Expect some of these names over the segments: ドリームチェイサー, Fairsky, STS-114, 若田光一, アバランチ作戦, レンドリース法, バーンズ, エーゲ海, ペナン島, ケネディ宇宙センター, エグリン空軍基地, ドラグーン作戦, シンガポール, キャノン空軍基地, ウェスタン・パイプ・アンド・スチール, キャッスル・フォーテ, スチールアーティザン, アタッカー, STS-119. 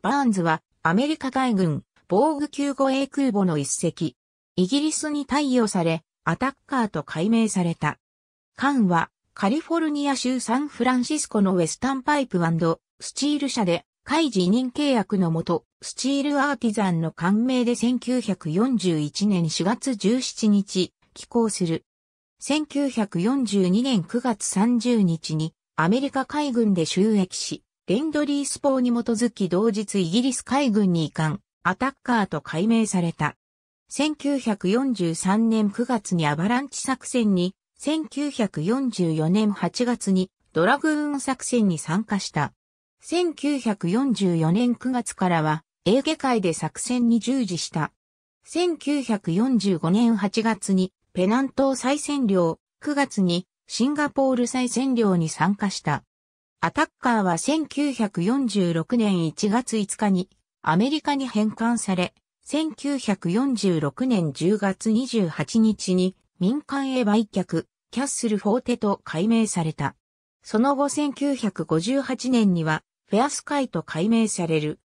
バーンズはアメリカ海軍防具級護衛空母の一隻、イギリスに貸与され、アタッカーと改名された。艦はカリフォルニア州サンフランシスコのウェスタンパイプ&スチール社で海事委任契約のもと、スチールアーティザンの艦名で1941年4月17日、寄港する。1942年9月30日にアメリカ海軍で就役し、レンドリース法に基づき同日イギリス海軍に移管、アタッカーと改名された。1943年9月にアバランチ作戦に、1944年8月にドラグーン作戦に参加した。1944年9月からは、エーゲ海で作戦に従事した。1945年8月に、ペナン島再占領、9月に、シンガポール再占領に参加した。アタッカーは1946年1月5日に、アメリカに返還され、1946年10月28日に、民間へ売却、キャッスルフォーテと改名された。その後1958年には、フェアスカイと改名される。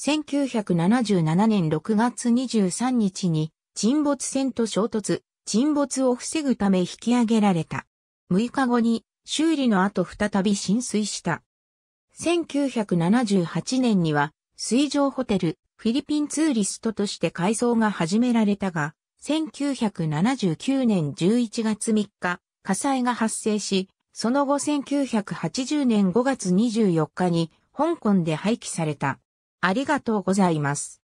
1977年6月23日に沈没船と衝突、沈没を防ぐため引き上げられた。6日後に修理の後再び浸水した。1978年には水上ホテル、フィリピンツーリストとして改装が始められたが、1979年11月3日、火災が発生し、その後1980年5月24日に香港で廃棄された。ありがとうございます。